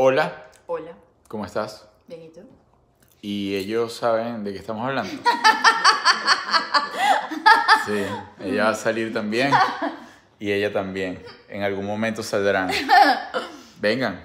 Hola. Hola. ¿Cómo estás? Bien, ¿y tú? Y ellos saben de qué estamos hablando. Sí, ella va a salir también y ella también. En algún momento saldrán. Vengan.